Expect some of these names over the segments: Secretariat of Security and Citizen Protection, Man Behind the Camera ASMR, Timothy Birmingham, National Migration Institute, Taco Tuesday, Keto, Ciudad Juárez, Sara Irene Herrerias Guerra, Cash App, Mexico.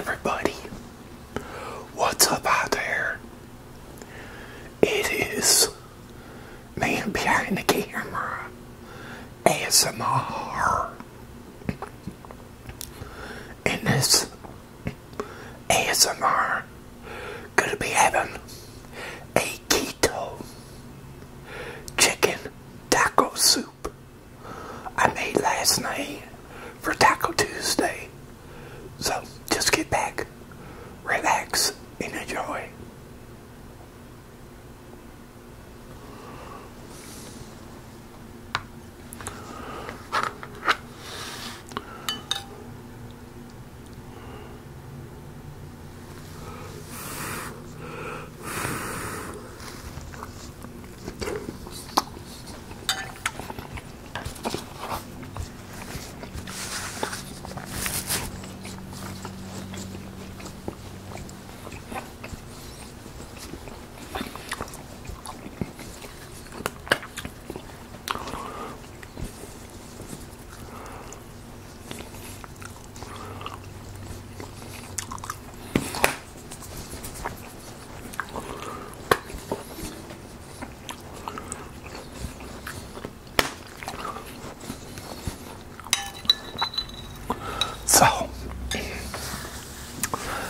everybody, what's up out there? It is Man Behind the Camera ASMR, and this ASMR gonna be having a keto chicken taco soup I made last night for Taco Tuesday. So just get back, relax, and enjoy.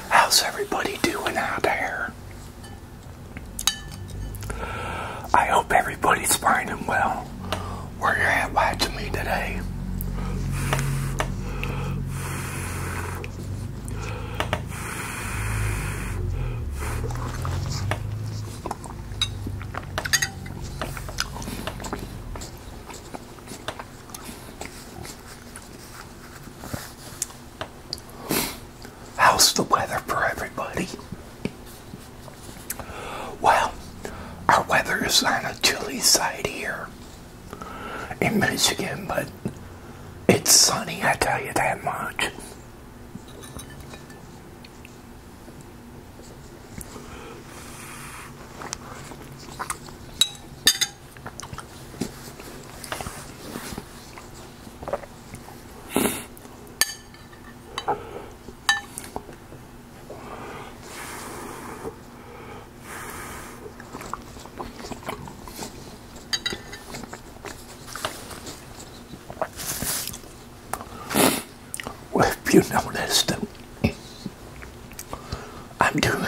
How's everybody doing out there? I hope everybody's finding well where you're at watching me today. How's the weather for everybody? Well, our weather is on a chilly side here in Michigan, but it's sunny, I tell you that much. You noticed I'm doing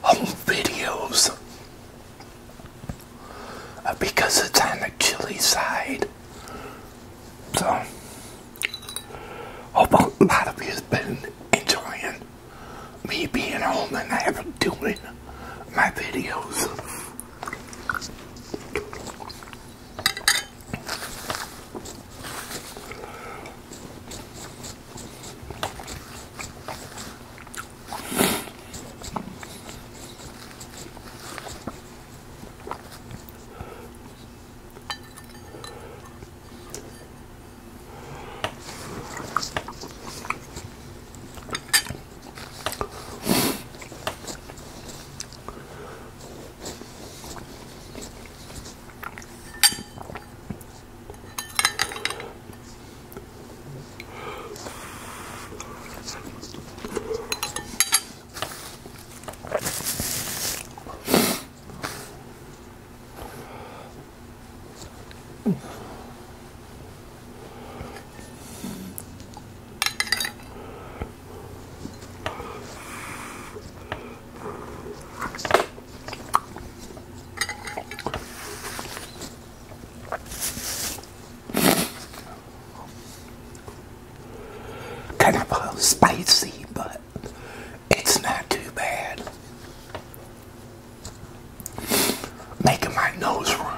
home videos because it's on the chilly side. So hope a lot of you have been enjoying me being home and I haven't doing my videos. Kind of a spicy, but it's not too bad. Making my nose run.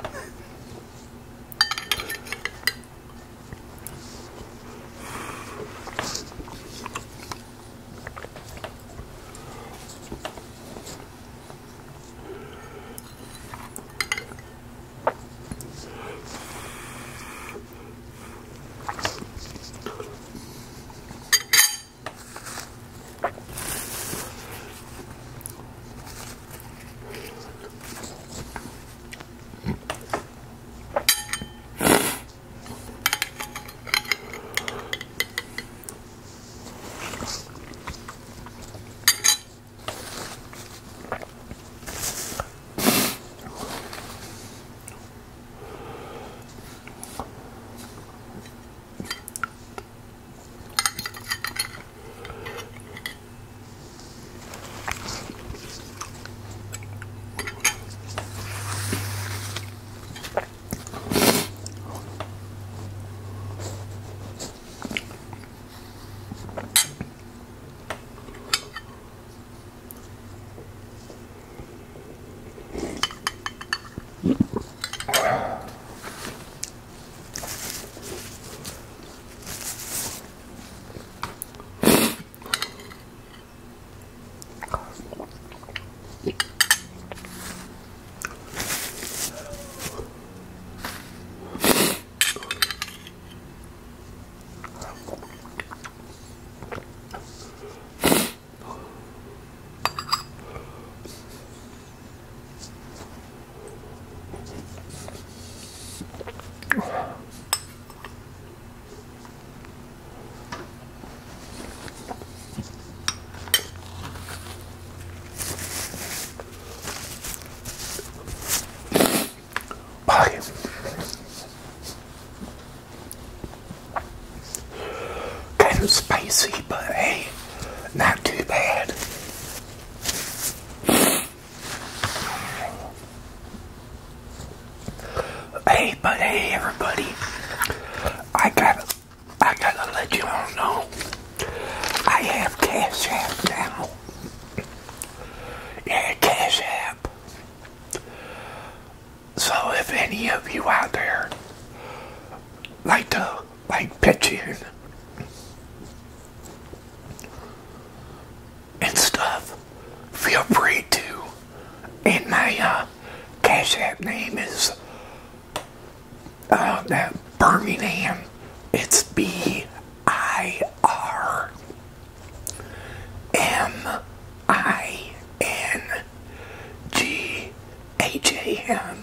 of spicy, but hey, not too bad. Hey, but hey, everybody, I gotta let you all know, I have Cash App now. Yeah, Cash App. So if any of you out there like to, pitch in and stuff, feel free to. And my Cash App name is that Birmingham. It's BIRMINGHAM,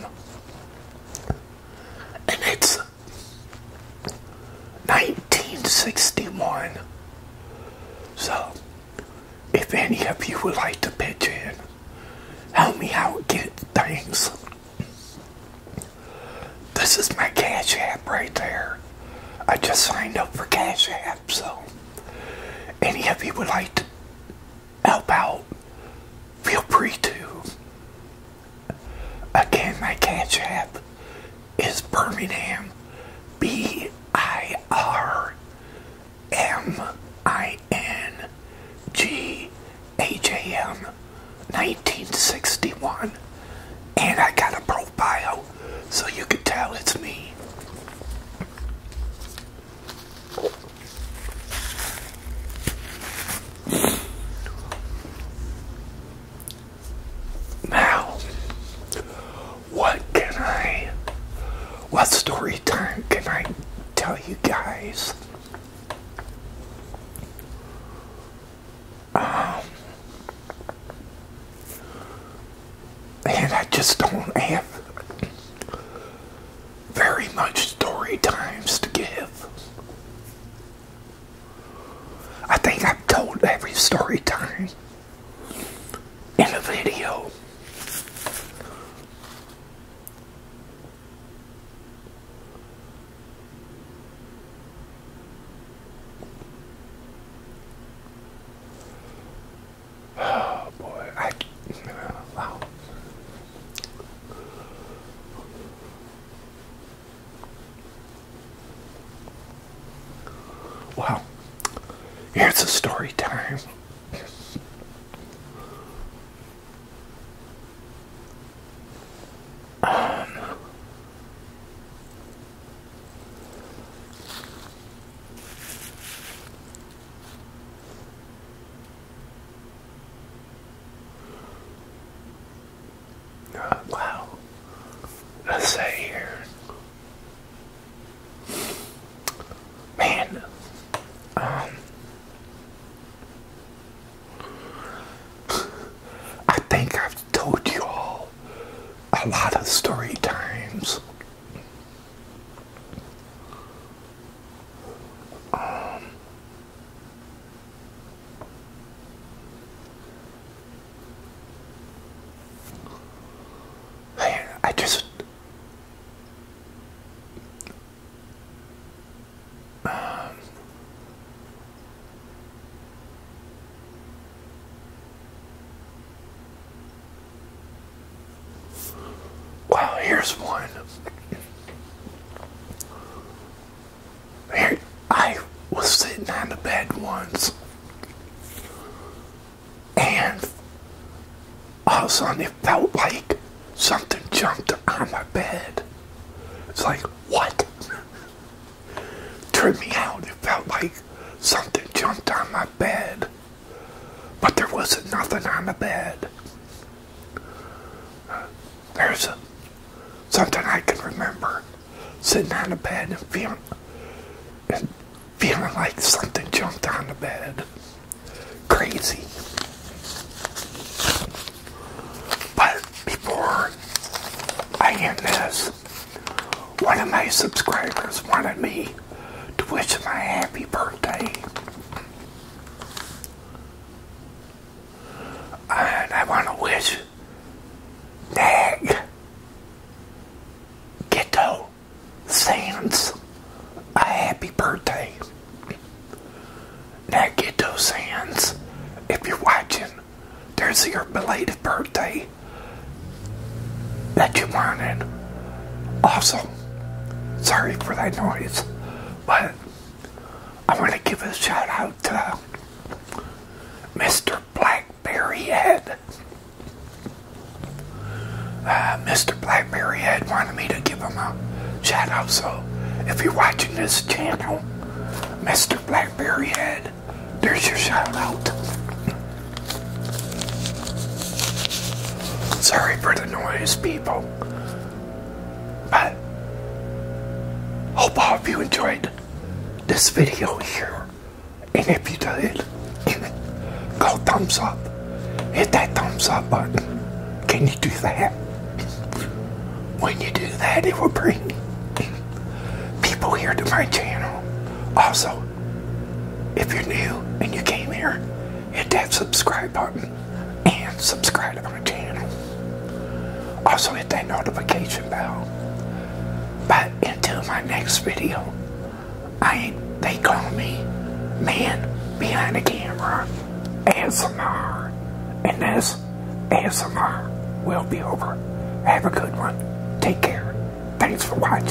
and it's 1961. So if any of you would like to pitch in, help me out, get things. This is my Cash App right there. I just signed up for Cash App, so any of you would like to help out, feel free to. Again, my Cash App is Birmingham, BIRMINGHAM, 1961, and I got a profile so you can tell it's me. Now, what story time can I tell you guys? And I just don't have very much story times to give. I think I've told every story time in a video. Wow, here's a story time. Wow, let's say here. A lot of story times. I just Here's one. I was sitting on the bed once, and all of a sudden it felt like something jumped on my bed. It's like, what? Tripped me out. It felt like something jumped on my bed, but there wasn't nothing on the bed. There's a something I can remember, sitting on the bed and feeling like something jumped on the bed. Crazy. But before I end this, one of my subscribers wanted me to wish him a happy birthday. And I want to wish Keto a happy birthday. sorry for that noise, but I want to give a shout out to Mr. Blackberry Head. Mr. Blackberry Head wanted me to give him a shout out, so if you're watching this channel, Mr. Blackberry Head, there's your shout out. Sorry for the noise, people, but hope all of you enjoyed this video here, and if you did, go thumbs up, hit that thumbs up button. Can you do that? When you do that, it will bring people here to my channel. Also, if you're new and you came here, hit that subscribe button and subscribe to my channel. Also, hit that notification bell. But until my next video, they call me Man Behind the Camera ASMR, and this ASMR will be over. Have a good one. Take care. Thanks for watching.